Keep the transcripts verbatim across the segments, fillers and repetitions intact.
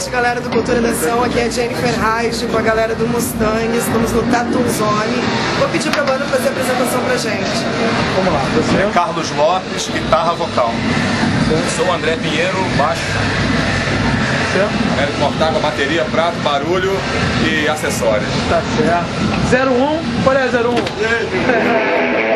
noite, galera do Cultura da Acao. Aqui é a Jennifer Reich com a galera do Mustang. Estamos no Tattoo Zone. Vou pedir pra banda fazer a apresentação pra gente. Vamos lá, você? É Carlos Lopes, guitarra vocal. Você? Sou o André Pinheiro, baixo. Américo Mortaga, bateria, prato, barulho e acessórios. Tá certo. zero um? Qual é zero um?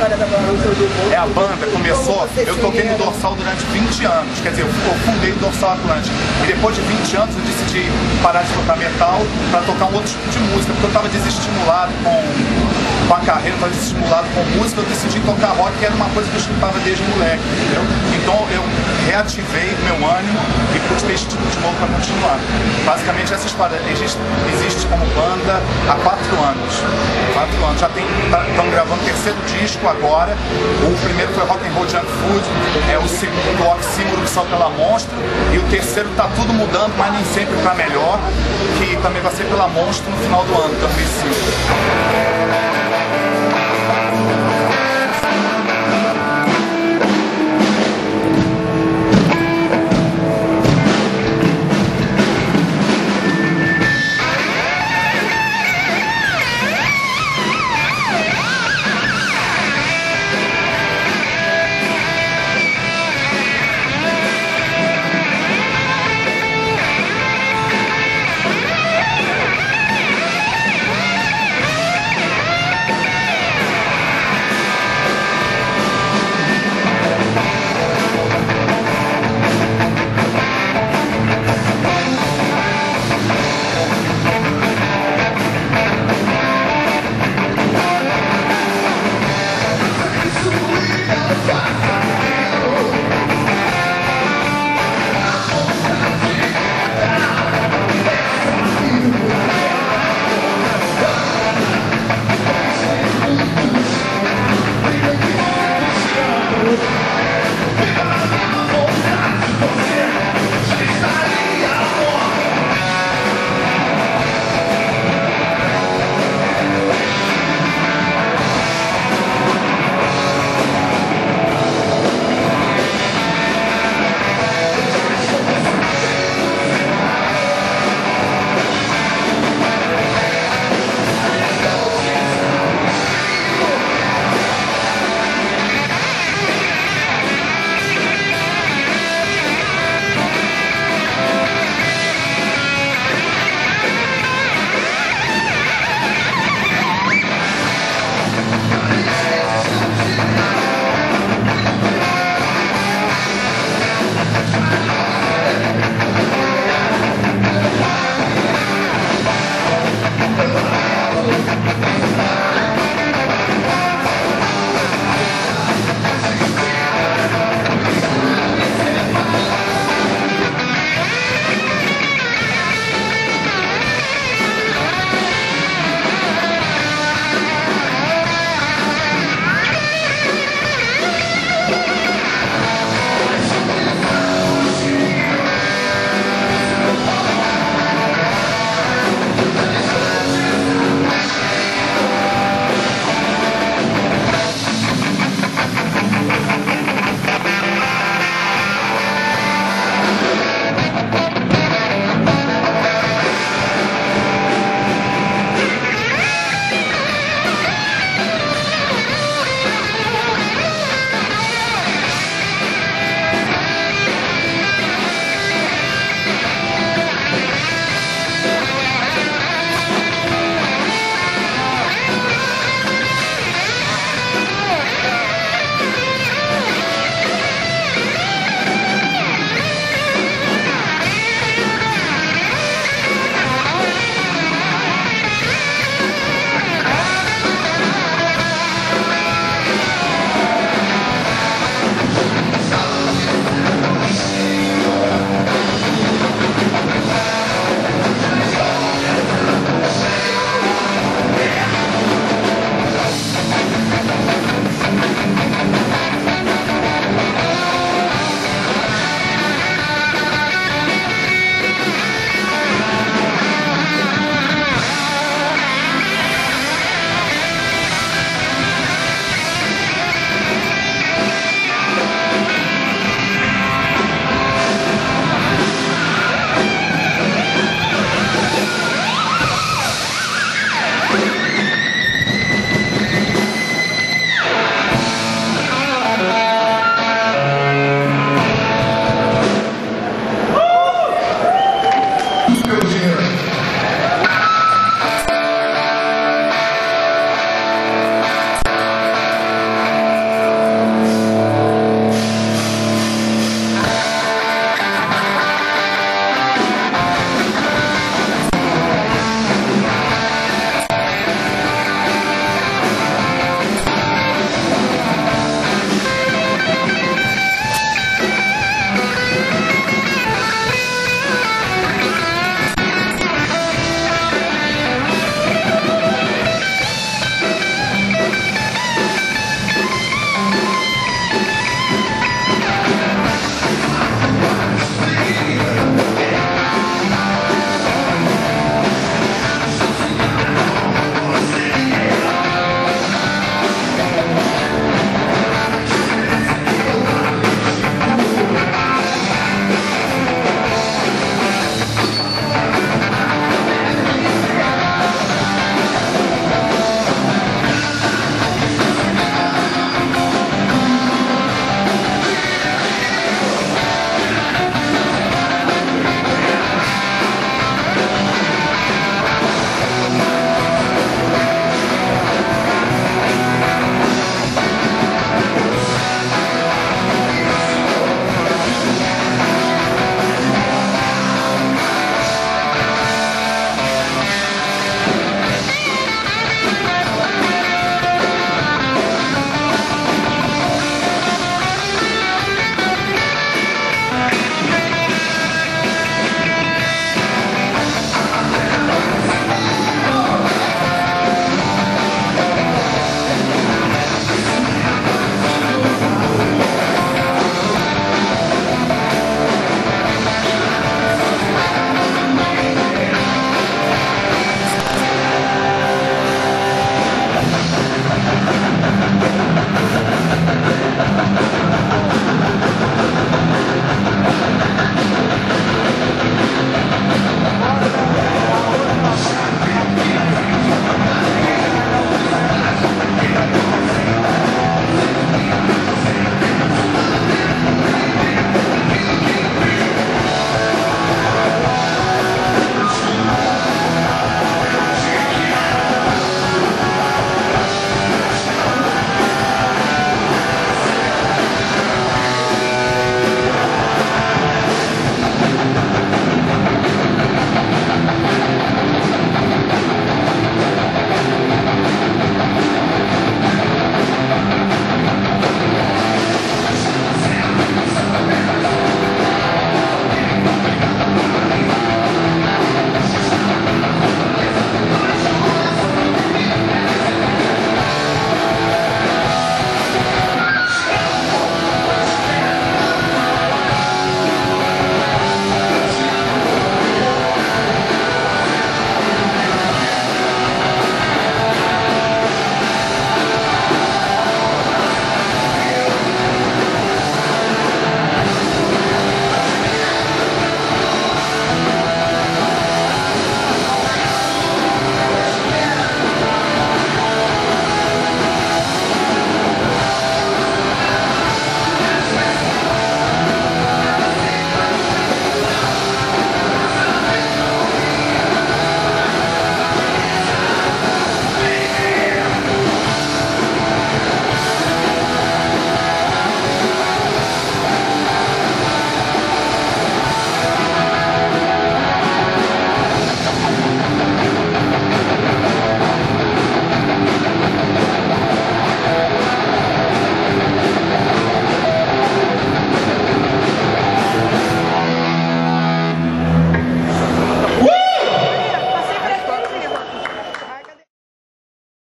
história da banda? É, a banda começou, eu toquei no Dorsal durante vinte anos, quer dizer, eu fundei o Dorsal Atlântico. E depois de vinte anos eu decidi parar de tocar metal para tocar um outro tipo de música, porque eu estava desestimulado com... com a carreira, estava estimulado com música, eu decidi tocar rock, que era uma coisa que eu escutava desde moleque, entendeu? Então eu reativei meu ânimo e postei esse tipo de novo para continuar. Basicamente essa história existe, existe como banda há quatro anos. Quatro anos, já tem, estamos gravando o terceiro disco agora. O primeiro foi Rock'n'Roll Junk Food, é o segundo Rock Oxymoro, que saiu pela Monstro, e o terceiro está tudo mudando, mas nem sempre para melhor, que também vai ser pela Monstro no final do ano, dois mil e cinco.